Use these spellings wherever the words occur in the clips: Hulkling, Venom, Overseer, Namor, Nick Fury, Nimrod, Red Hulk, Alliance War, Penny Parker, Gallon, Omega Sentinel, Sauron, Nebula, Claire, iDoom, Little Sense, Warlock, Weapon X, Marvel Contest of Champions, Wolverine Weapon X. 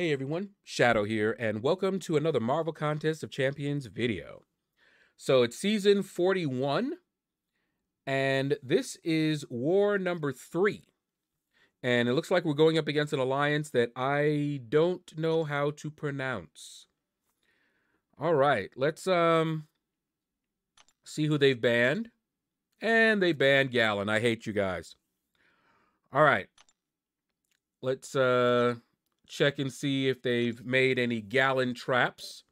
Hey everyone, Shadow here, and welcome to another Marvel Contest of Champions video. So it's season 41, and this is war number 3. And it looks like we're going up against an alliance that I don't know how to pronounce. All right, let's see who they've banned. And they banned Gallon. I hate you guys. All right, let's check and see if they've made any Gallon traps.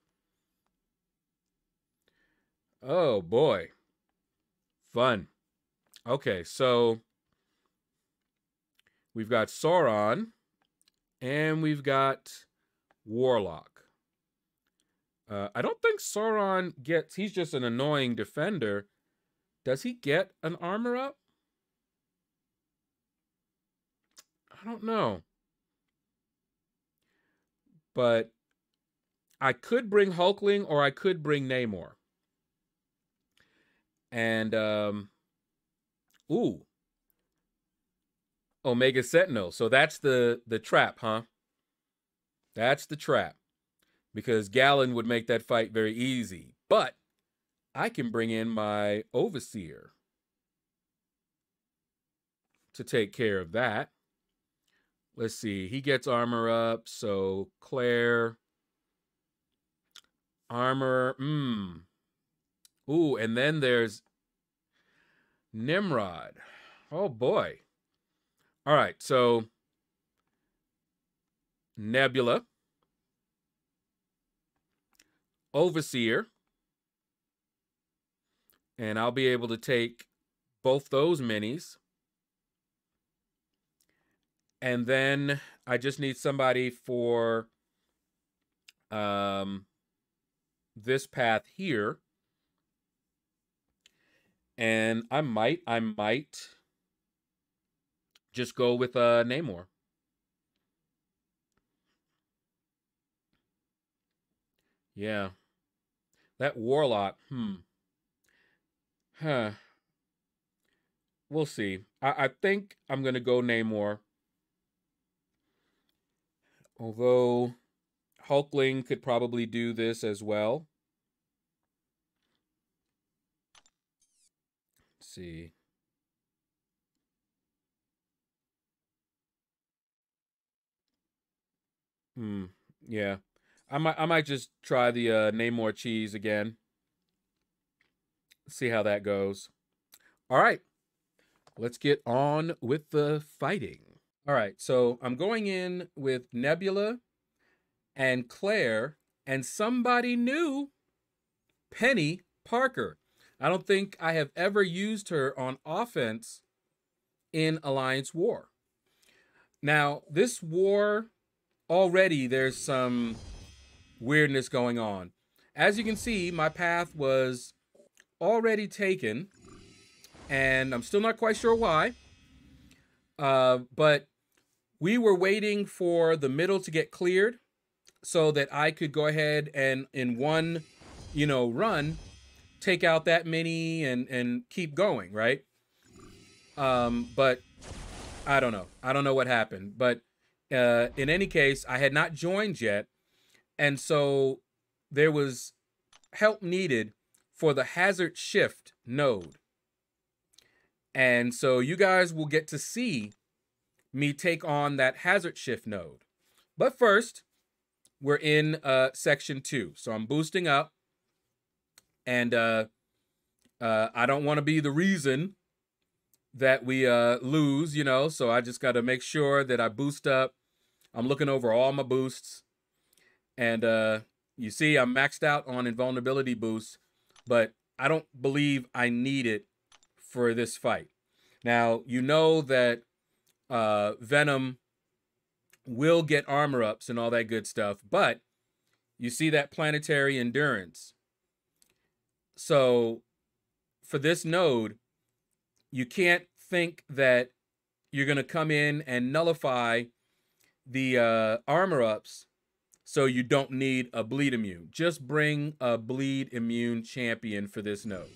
Oh boy, fun. Okay, so we've got Sauron and we've got Warlock. I don't think Sauron gets, he's just an annoying defender. Does he get an armor up? I don't know. But I could bring Hulkling or I could bring Namor. And, ooh. Omega Sentinel. So that's the trap, huh? That's the trap. Because Gallon would make that fight very easy. But I can bring in my Overseer to take care of that. Let's see, he gets armor up, so Claire, armor, Ooh, and then there's Nimrod. Oh, boy. All right, so Nebula, Overseer, and I'll be able to take both those minis. And then I just need somebody for this path here. And I might just go with Namor. Yeah. That Warlock, Huh. We'll see. I think I'm going to go Namor. Although Hulkling could probably do this as well. Let's see. Yeah. I might just try the Namor cheese again. See how that goes. All right. Let's get on with the fighting. All right, so I'm going in with Nebula and Claire and somebody new, Penny Parker. I don't think I have ever used her on offense in Alliance War. Now, this war, already there's some weirdness going on. As you can see, my path was already taken, and I'm still not quite sure why, but we were waiting for the middle to get cleared so that I could go ahead and in one, run, take out that mini and keep going, right? But I don't know. I don't know what happened. But in any case, I had not joined yet. And so there was help needed for the hazard shift node. And so you guys will get to see me take on that hazard shift node. But first, we're in section 2. So I'm boosting up. And I don't want to be the reason that we lose, So I just got to make sure that I boost up. I'm looking over all my boosts. And you see, I'm maxed out on invulnerability boosts. But I don't believe I need it for this fight. Now, you know that Venom will get armor ups and all that good stuff, but you see that planetary endurance. So for this node, you can't think that you're going to come in and nullify the armor ups so you don't need a bleed immune. Just bring a bleed immune champion for this node.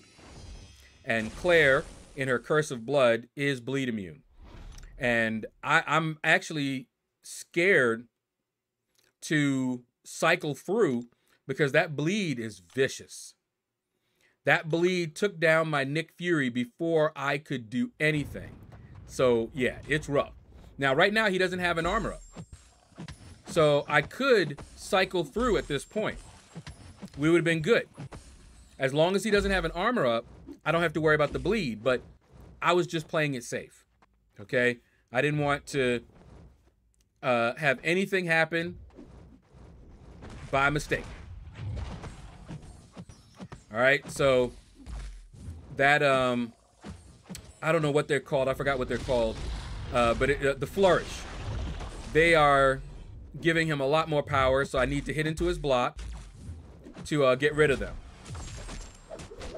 And Claire, in her Curse of Blood, is bleed immune. And I'm actually scared to cycle through because that bleed is vicious. That bleed took down my Nick Fury before I could do anything. So yeah, it's rough. Now, right now he doesn't have an armor up. So I could cycle through at this point. We would have been good. As long as he doesn't have an armor up, I don't have to worry about the bleed, but I was just playing it safe, okay? I didn't want to have anything happen by mistake. All right, so that, I don't know what they're called. I forgot what they're called, but the flourish. They are giving him a lot more power, so I need to hit into his block to get rid of them.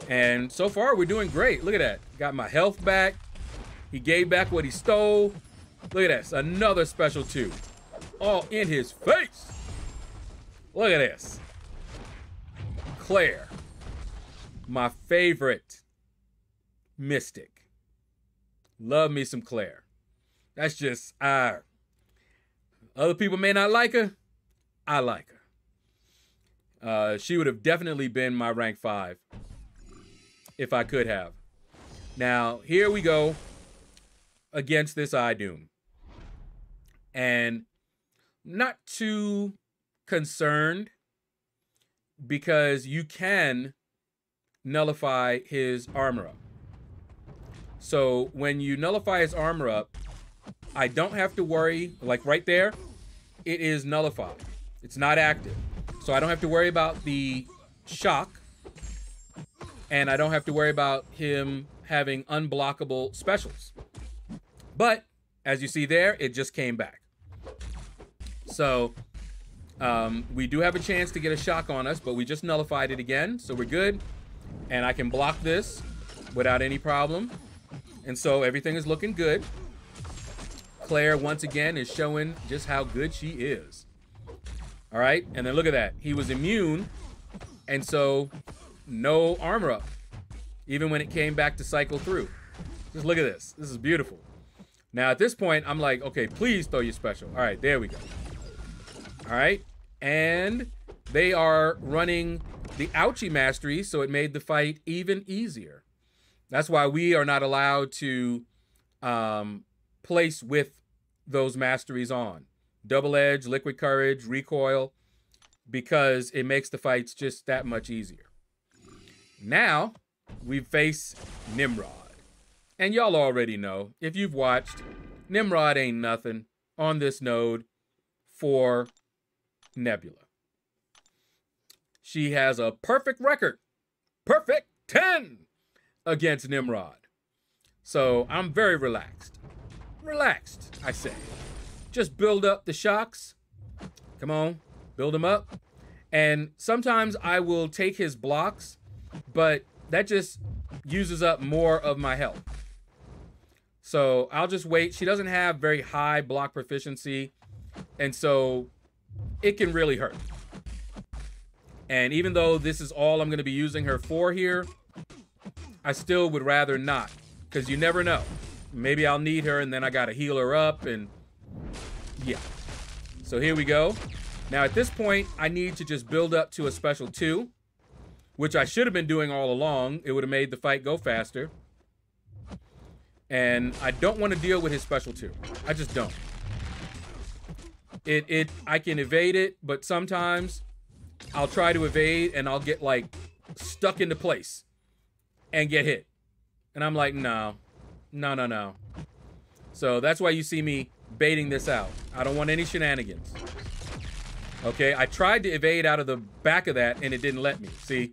And so far, we're doing great. Look at that. Got my health back. He gave back what he stole. Look at this. Another special two. All in his face. Look at this. Claire. My favorite mystic. Love me some Claire. That's just, other people may not like her. I like her. She would have definitely been my rank 5. If I could have. Now, here we go against this iDoom. And not too concerned because you can nullify his armor up. So when you nullify his armor up, I don't have to worry, like right there, it is nullified. It's not active. So I don't have to worry about the shock. And I don't have to worry about him having unblockable specials. But, as you see there, it just came back. So, we do have a chance to get a shock on us, but we just nullified it again, so we're good. And I can block this without any problem. And so, everything is looking good. Claire, once again, is showing just how good she is. All right, and then look at that. He was immune, and so... no armor up, even when it came back to cycle through. Just look at this. This is beautiful. Now, at this point, I'm like, okay, please throw your special. All right, there we go. All right, and they are running the ouchie mastery, so it made the fight even easier. That's why we are not allowed to place with those masteries on. Double Edge, Liquid Courage, Recoil, because it makes the fights just that much easier. Now, we face Nimrod. And y'all already know, if you've watched, Nimrod ain't nothing on this node for Nebula. She has a perfect record. Perfect 10 against Nimrod. So, I'm very relaxed. Relaxed, I say. Just build up the shocks. Come on, build them up. And sometimes I will take his blocks, but that just uses up more of my health. So I'll just wait. She doesn't have very high block proficiency, and so it can really hurt. And even though this is all I'm going to be using her for here, I still would rather not, because you never know. Maybe I'll need her, and then I got to heal her up, and yeah. So here we go. Now at this point, I need to just build up to a special 2. Which I should have been doing all along. It would have made the fight go faster. And I don't want to deal with his special 2. I just don't. I can evade it, but sometimes I'll try to evade and I'll get like stuck into place and get hit. And I'm like, no, no, no, no. So that's why you see me baiting this out. I don't want any shenanigans. Okay, I tried to evade out of the back of that, and it didn't let me. See,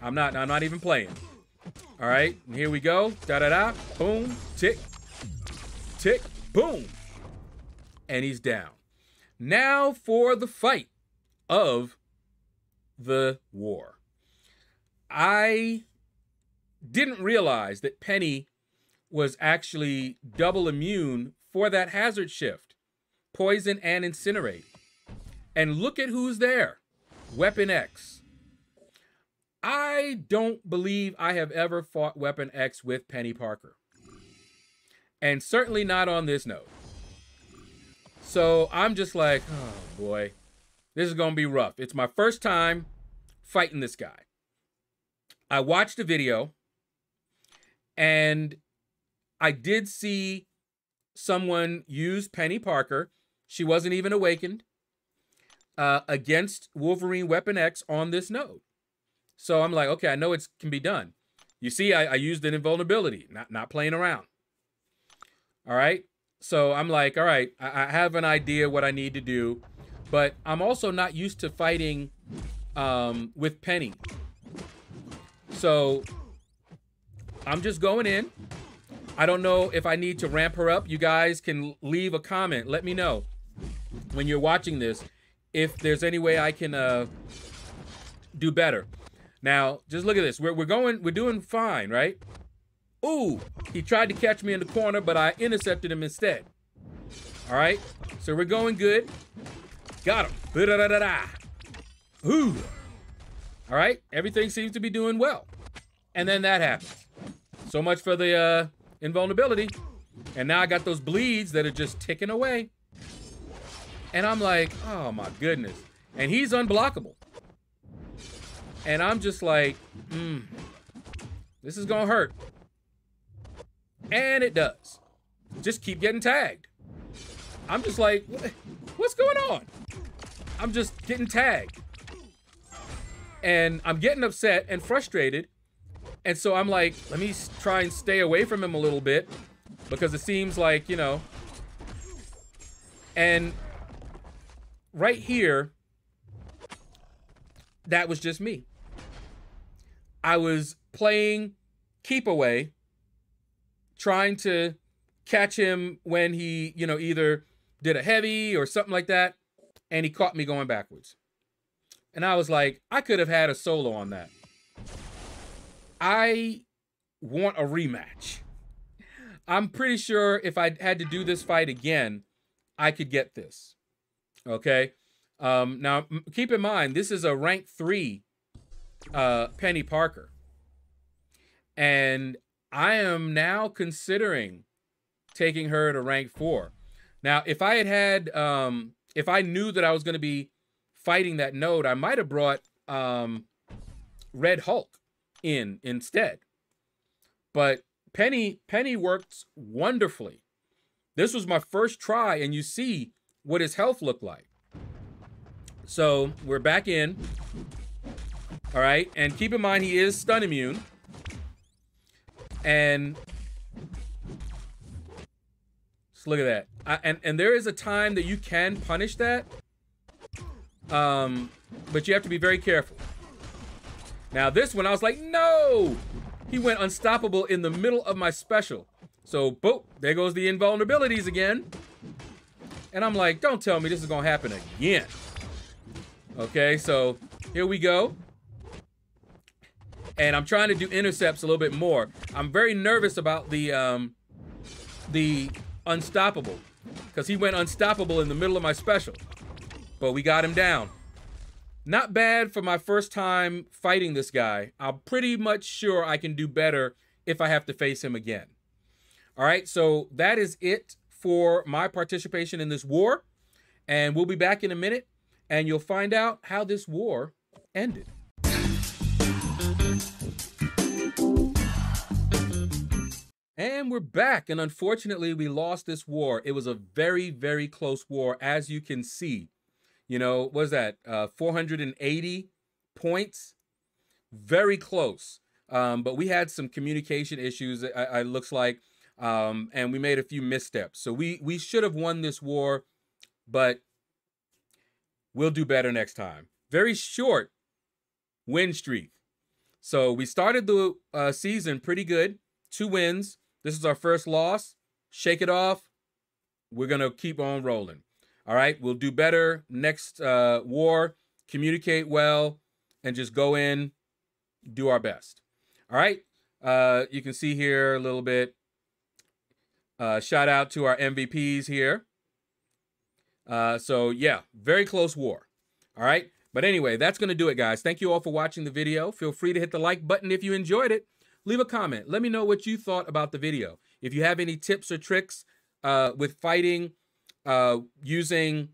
I'm not even playing. All right, here we go. Da-da-da, boom, tick, tick, boom. And he's down. Now for the fight of the war. I didn't realize that Penny was actually double immune for that hazard shift. Poison and incinerate. And look at who's there. Weapon X. I don't believe I have ever fought Weapon X with Penny Parker. And certainly not on this node. So I'm just like, oh boy, This is going to be rough. It's my first time fighting this guy. I watched a video, and I did see someone use Penny Parker. She wasn't even awakened against Wolverine Weapon X on this node. So I'm like, okay, I know it can be done. You see, I used an invulnerability, not playing around. All right. So I'm like, all right, I have an idea what I need to do, but I'm also not used to fighting with Penny. So I'm just going in. I don't know if I need to ramp her up. You guys can leave a comment. Let me know when you're watching this if there's any way I can do better. Now, just look at this. We're doing fine, right? Ooh, he tried to catch me in the corner, but I intercepted him instead. All right, so we're going good. Got him. Da-da-da-da-da. Ooh. All right, everything seems to be doing well. And then that happens. So much for the invulnerability. And now I got those bleeds that are just ticking away. And I'm like, oh my goodness. And he's unblockable. And I'm just like, this is gonna hurt. And it does. Just keep getting tagged. I'm just like, what's going on? I'm just getting tagged. And I'm getting upset and frustrated. And so I'm like, let me try and stay away from him a little bit, because it seems like, you know. And right here, that was just me. I was playing keep away, trying to catch him when he, you know, either did a heavy or something like that, and he caught me going backwards. And I was like, I could have had a solo on that. I want a rematch. I'm pretty sure if I had to do this fight again, I could get this. Okay. Now, keep in mind, this is a rank 3 Penny Parker. And I am now considering taking her to rank 4. Now, if I had if I knew that I was going to be fighting that node, I might have brought Red Hulk in instead. But Penny works wonderfully. This was my first try, and you see what his health looked like. So we're back in. All right, and keep in mind he is stun immune. And just look at that. And there is a time that you can punish that. But you have to be very careful. Now this one, I was like, no! He went unstoppable in the middle of my special. So, boom, there goes the invulnerabilities again. And I'm like, don't tell me this is gonna happen again. Okay, so here we go. And I'm trying to do intercepts a little bit more. I'm very nervous about the unstoppable, because he went unstoppable in the middle of my special. But we got him down. Not bad for my first time fighting this guy. I'm pretty much sure I can do better if I have to face him again. All right, so that is it for my participation in this war. And we'll be back in a minute, and you'll find out how this war ended. And we're back, and unfortunately, we lost this war. It was a very, very close war, as you can see. You know, what was that? 480 points. Very close. But we had some communication issues, it looks like, and we made a few missteps. So we should have won this war, but we'll do better next time. Very short win streak. So we started the season pretty good. 2 wins. This is our first loss. Shake it off. We're going to keep on rolling. All right, we'll do better next war, communicate well, and just go in, do our best. All right, you can see here a little bit. Shout out to our MVPs here. So, yeah, very close war. All right, but anyway, that's going to do it, guys. Thank you all for watching the video. Feel free to hit the like button if you enjoyed it. Leave a comment. Let me know what you thought about the video. If you have any tips or tricks with fighting, using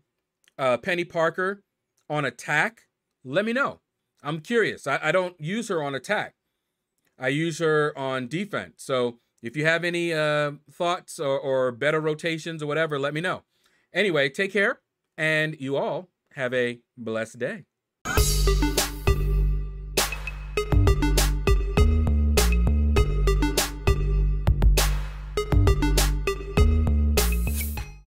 Penny Parker on attack, let me know. I'm curious. I don't use her on attack. I use her on defense. So if you have any thoughts or better rotations or whatever, let me know. Anyway, take care, and you all have a blessed day.